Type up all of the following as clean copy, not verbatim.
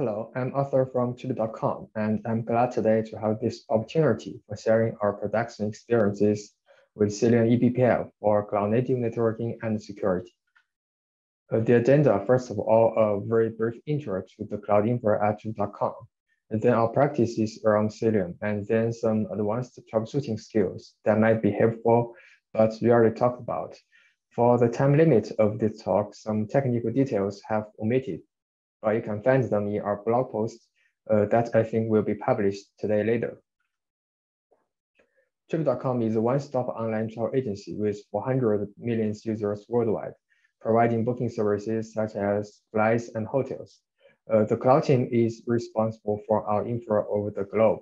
Hello, I'm Arthur from Trip.com, and I'm glad today to have this opportunity for sharing our production experiences with Cilium eBPF for cloud-native networking and security. The agenda, first of all, a very brief intro to the cloud infra at Trip.com, and then our practices around Cilium, and then some advanced troubleshooting skills that might be helpful, but rarely talked about. For the time limit of this talk, some technical details have omitted, but you can find them in our blog post that I think will be published today later. Trip.com is a one-stop online travel agency with 400 million users worldwide, providing booking services such as flights and hotels. The cloud team is responsible for our infra over the globe.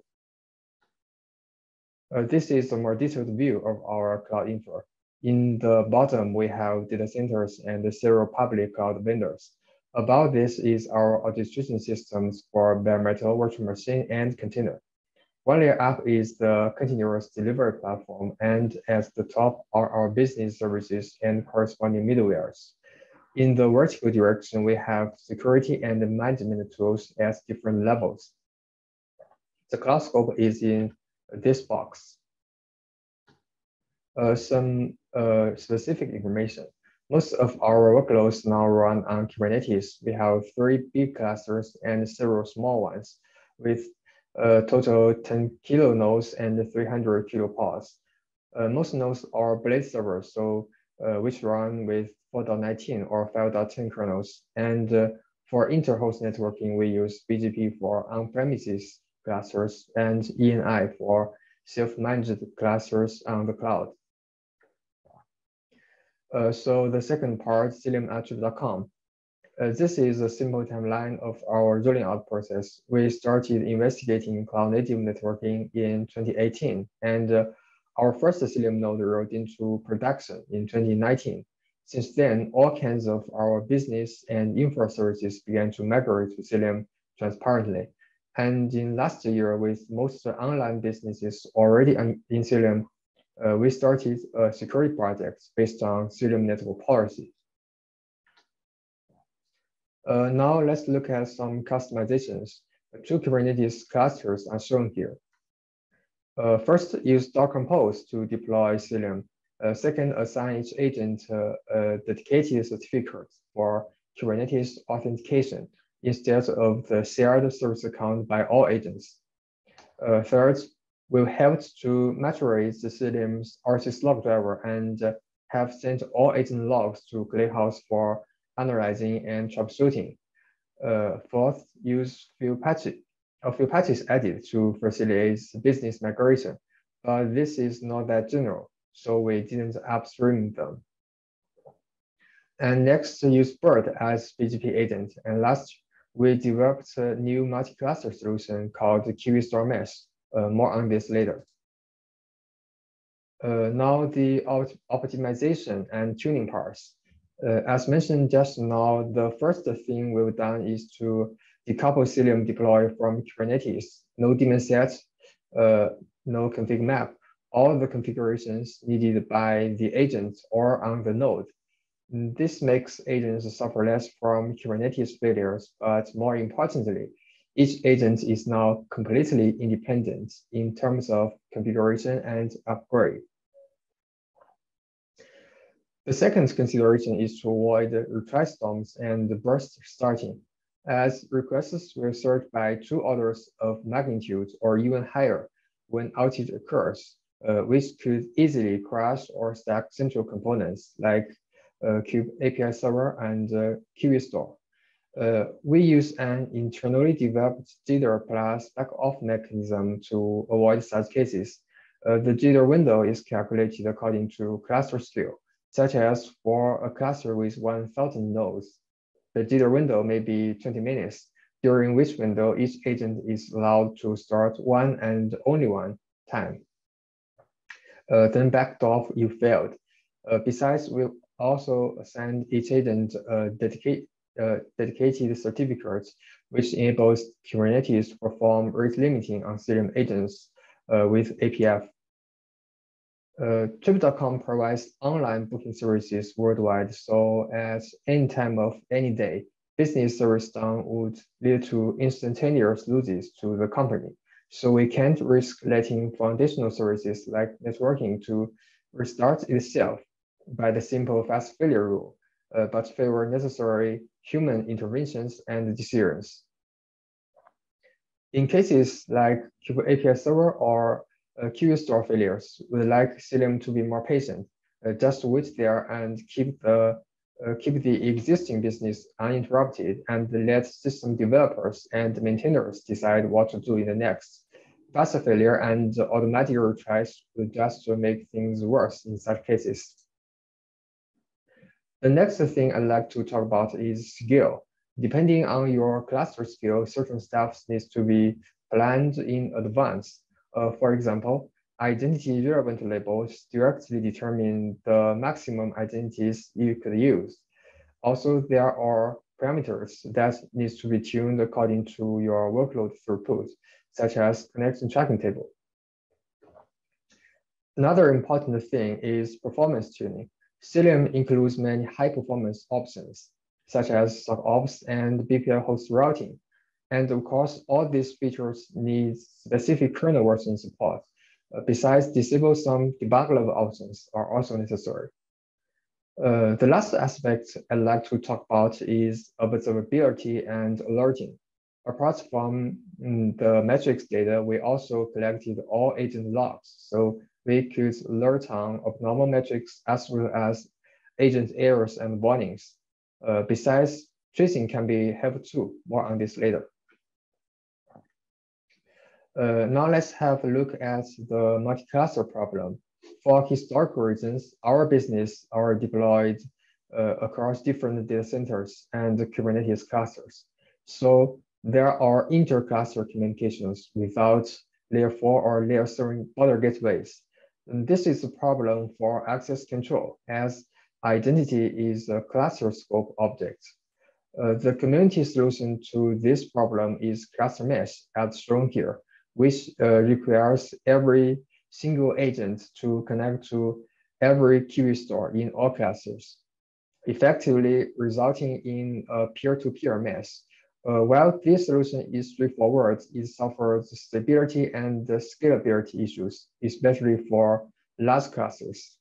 This is a more detailed view of our cloud infra. In the bottom, we have data centers and several public cloud vendors. Above this is our orchestration systems for bare metal, virtual machine, and container. One layer up is the continuous delivery platform, and at the top are our business services and corresponding middlewares. In the vertical direction, we have security and management tools at different levels. The cloud scope is in this box. Some specific information. Most of our workloads now run on Kubernetes. We have 3 big clusters and several small ones with a total 10 kilo nodes and 300 kilo pods. Most nodes are blade servers, so which run with 4.19 or 5.10 kernels. And for inter-host networking, we use BGP for on-premises clusters and ENI for self-managed clusters on the cloud. So the second part, CiliumNetworkPolicy. This is a simple timeline of our rolling out process. We started investigating cloud-native networking in 2018, and our first Cilium node rolled into production in 2019. Since then, all kinds of our business and infra services began to migrate to Cilium transparently. And in last year, with most online businesses already in Cilium, we started a security project based on CiliumNetworkPolicy. Now let's look at some customizations. 2 Kubernetes clusters are shown here. First, use Docker Compose to deploy Cilium. Second, assign each agent a dedicated certificate for Kubernetes authentication instead of the shared service account by all agents. Third, will help to materialize the Cilium's RSS log driver and have sent all agent logs to Glayhouse for analyzing and troubleshooting. Fourth, use a few patches added to facilitate business migration, but this is not that general, so we didn't upstream them. And next, use Bird as BGP agent. And last, we developed a new multi-cluster solution called KVStoreMesh. More on this later. Now the optimization and tuning parts. As mentioned just now, the first thing we've done is to decouple Cilium deploy from Kubernetes. No daemon set, no config map. All the configurations needed by the agent or on the node. This makes agents suffer less from Kubernetes failures, but more importantly, each agent is now completely independent in terms of configuration and upgrade. The second consideration is to avoid retry storms and burst starting, as requests will surge by 2 orders of magnitude or even higher when outage occurs, which could easily crash or stack central components like Kube API server and KVStore. We use an internally developed jitter plus back-off mechanism to avoid such cases. The jitter window is calculated according to cluster scale, such as for a cluster with 1,000 nodes. The jitter window may be 20 minutes, during which window each agent is allowed to start one and only one time. Then backed off, you failed. Besides, we also assign each agent a dedicated certificates, which enables Kubernetes to perform rate limiting on Cilium agents with APF. Trip.com provides online booking services worldwide, so at any time of any day, business service done would lead to instantaneous losses to the company. So we can't risk letting foundational services like networking to restart itself by the simple fast failure rule, but favor necessary human interventions and decisions. In cases like APF server or KVStore failures, we like Cilium to be more patient, just wait there and keep the existing business uninterrupted and let system developers and maintainers decide what to do in the next. Faster failure and automatic retries will just make things worse in such cases. The next thing I'd like to talk about is scale. Depending on your cluster scale, certain steps needs to be planned in advance. For example, identity relevant labels directly determine the maximum identities you could use. Also, there are parameters that needs to be tuned according to your workload throughput, such as connection tracking table. Another important thing is performance tuning. Cilium includes many high performance options, such as SOCOPS and BPF host routing. And of course, all these features need specific kernel version support. Besides, disable some debug level options are also necessary. The last aspect I'd like to talk about is observability and alerting. Apart from the metrics data, we also collected all agent logs. So we could alert on abnormal metrics as well as agent errors and warnings. Besides, tracing can be helpful too. More on this later. Now let's have a look at the multi-cluster problem. For historical reasons, our business are deployed across different data centers and Kubernetes clusters. So there are inter-cluster communications without layer 4 or layer 7 border gateways. And this is a problem for access control, as identity is a cluster scope object. The community solution to this problem is ClusterMesh, as shown here, which requires every single agent to connect to every KVStore in all clusters, effectively resulting in a peer-to-peer mesh. While this solution is straightforward, it suffers stability and scalability issues, especially for large clusters.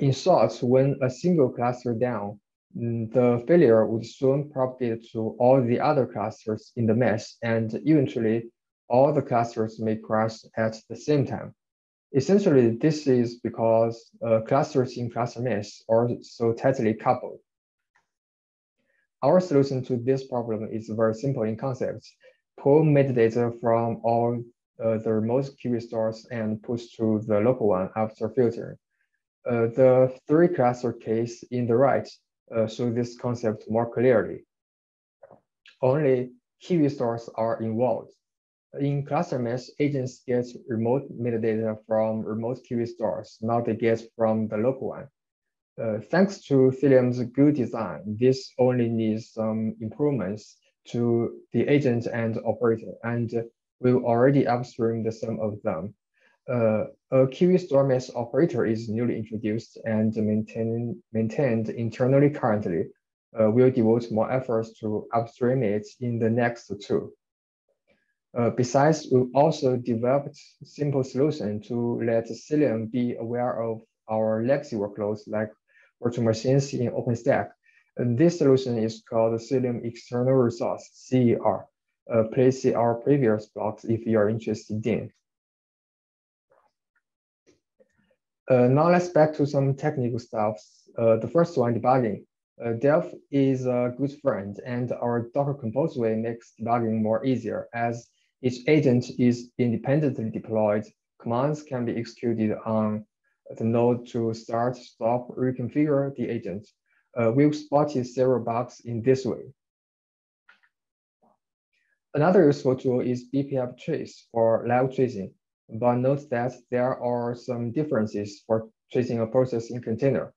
In short, when a single cluster down, the failure would soon propagate to all the other clusters in the mesh, and eventually all the clusters may crash at the same time. Essentially, this is because clusters in cluster mesh are so tightly coupled. Our solution to this problem is very simple in concept. Pull metadata from all the remote KVStores and push to the local one after filtering. The three cluster case in the right show this concept more clearly. Only KVStores are involved. In ClusterMesh, agents get remote metadata from remote KVStores, not they get from the local one. Thanks to Cilium's good design, this only needs some improvements to the agent and operator, and we've already upstreamed the sum of them. A KVStoreMesh operator is newly introduced and maintained internally currently. We'll devote more efforts to upstream it in the next two. Besides, we've also developed a simple solution to let Cilium be aware of our legacy workloads like virtual machines in OpenStack. And this solution is called Cilium External Resource, CER. Please see our previous blogs if you're interested in. Now let's back to some technical stuff. The first one, debugging. Delph is a good friend, and our Docker Compose way makes debugging more easier, as each agent is independently deployed. Commands can be executed on the node to start, stop, reconfigure the agent. We've spotted several bugs in this way. Another useful tool is BPF trace for live tracing. But note that there are some differences for tracing a process in container.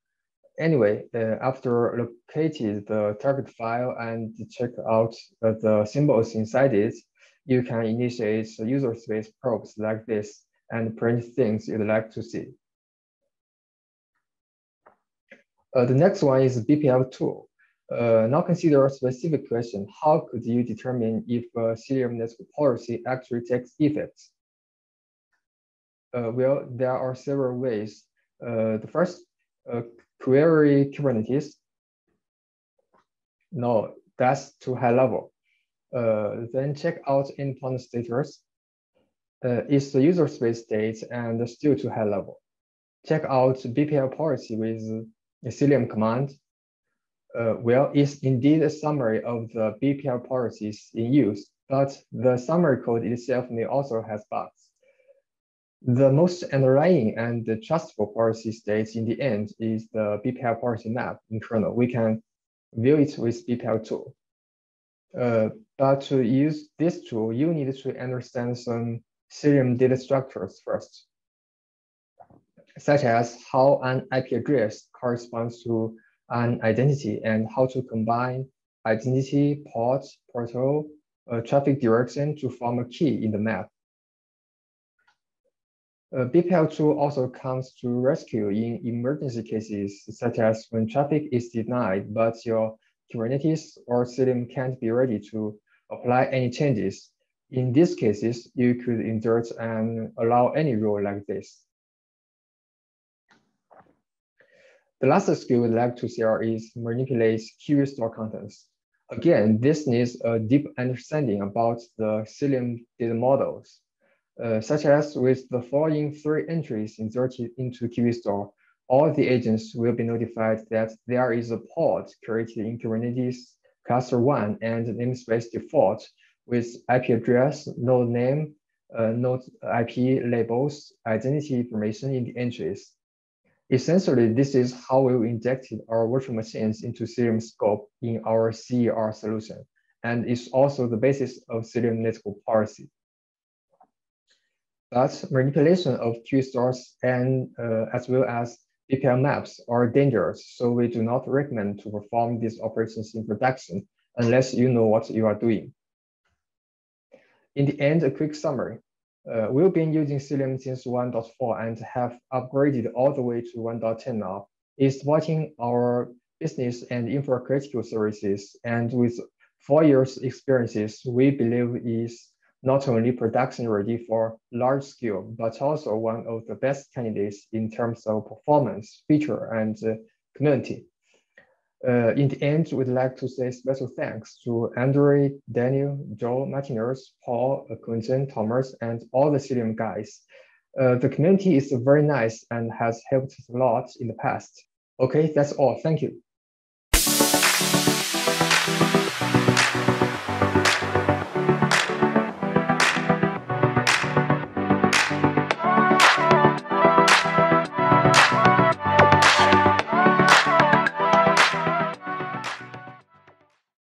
Anyway, after located the target file and check out the symbols inside it, you can initiate user space probes like this and print things you'd like to see. The next one is BPF tool. Now consider a specific question. How could you determine if Cilium network policy actually takes effect? Well, there are several ways. The first, query Kubernetes. No, that's too high level. Then check out endpoint status. Is the user space state and still too high level? Check out BPF policy with a Cilium command. Well, it's indeed a summary of the BPF policies in use, but the summary code itself may also have bugs. The most underlying and trustful policy states in the end is the BPF policy map in kernel. We can view it with BPF tool. But to use this tool, you need to understand some Cilium data structures first, such as how an IP address corresponds to an identity and how to combine identity, port, portal, traffic direction to form a key in the map. BPF2 also comes to rescue in emergency cases, such as when traffic is denied, but your Kubernetes or Cilium can't be ready to apply any changes. In these cases, you could insert and allow any rule like this. The last skill we'd like to share is manipulate KVStore contents. Again, this needs a deep understanding about the Cilium data models, such as with the following 3 entries inserted into KVStore, all the agents will be notified that there is a pod created in Kubernetes cluster 1 and namespace default with IP address, node name, node IP labels, identity information in the entries. Essentially, this is how we injected our virtual machines into Cilium scope in our CER solution, and it's also the basis of Cilium network policy. But manipulation of KVStores and as well as BPF maps are dangerous, so we do not recommend to perform these operations in production unless you know what you are doing. In the end, a quick summary. We've been using Cilium since 1.4 and have upgraded all the way to 1.10 now. It's supporting our business and infra-critical services. And with 4 years experiences, we believe is not only production ready for large scale, but also one of the best candidates in terms of performance, feature, and community. In the end, we'd like to say special thanks to Andre, Daniel, Joe, Martinez, Paul, Quentin, Thomas, and all the Cilium guys. The community is very nice and has helped a lot in the past. Okay, that's all. Thank you.